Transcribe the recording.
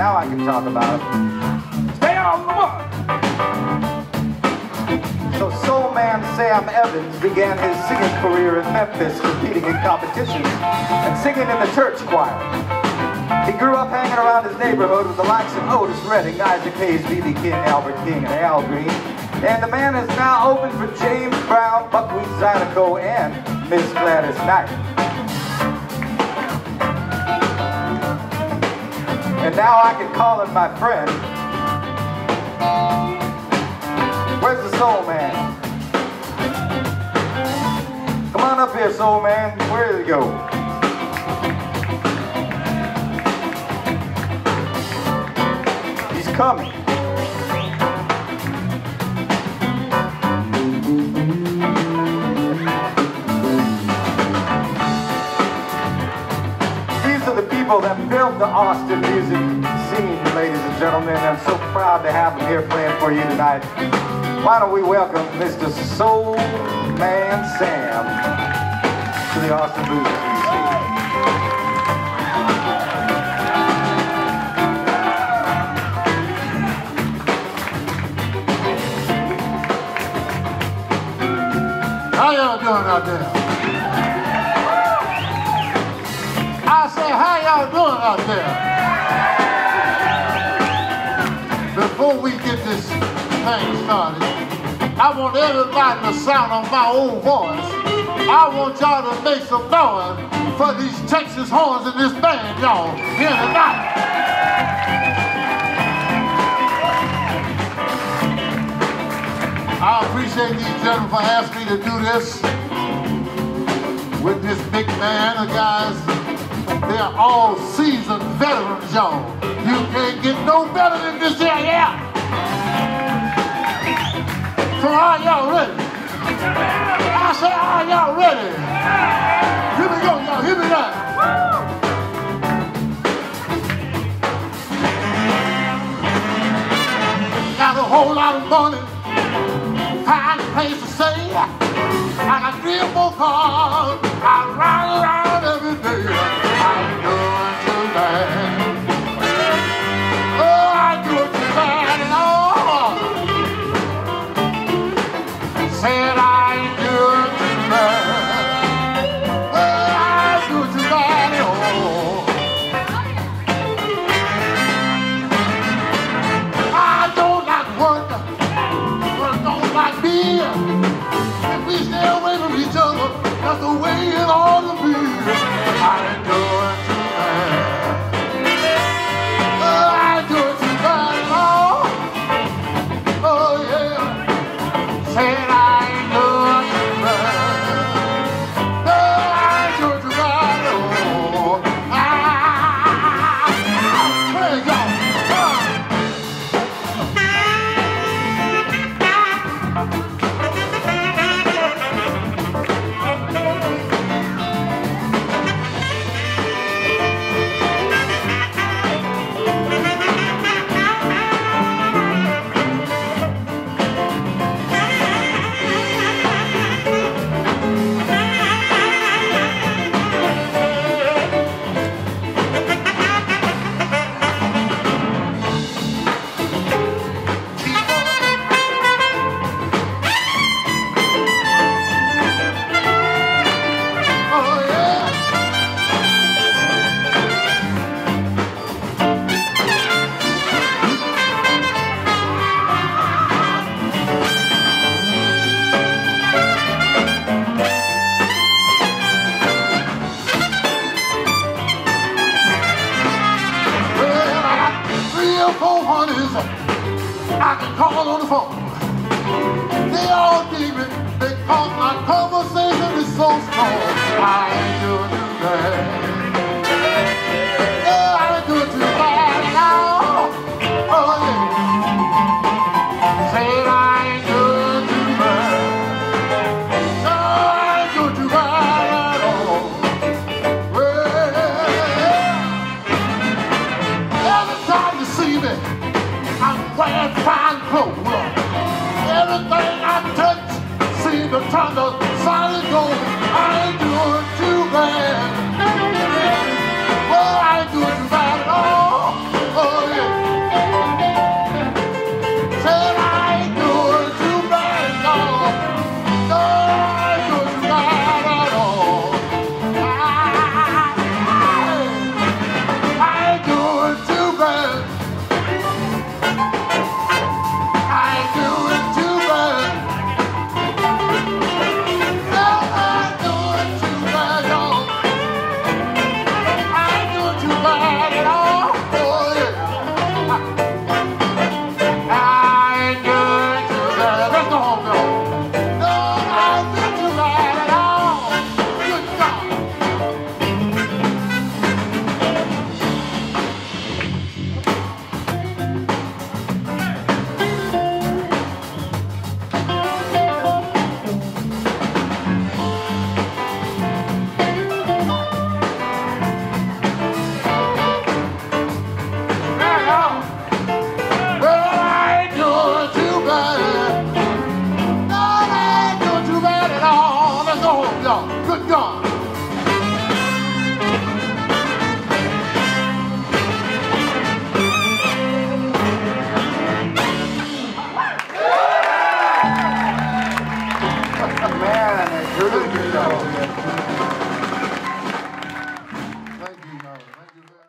Now I can talk about it. Stay on the one! So Soul Man Sam Evans began his singing career in Memphis, competing in competitions and singing in the church choir. He grew up hanging around his neighborhood with the likes of Otis Redding, Isaac Hayes, B.B. King, Albert King, and Al Green. And the man is now open for James Brown, Buckwheat Zydeco, and Miss Gladys Knight. And now I can call him my friend. Where's the Soul Man? Come on up here, Soul Man. Where did he go? He's coming. That built the Austin music scene, ladies and gentlemen. I'm so proud to have him here playing for you tonight. Why don't we welcome Mr. Soul Man Sam to the Austin blues scene. How y'all doing out there? How y'all doing out there? Before we get this thing started, I want everybody to sound on my own voice. I want y'all to make some noise for these Texas horns in this band, y'all, here tonight. I appreciate these gentlemen for asking me to do this with this big band of guys. They're all seasoned veterans, y'all. You can't get no better than this here, yeah. So are y'all ready? I say, are y'all ready? Here we go, y'all. Here we go. Got a whole lot of money, find a place to stay. I got 3 or 4 cars. I ride around every day. I can call on the phone.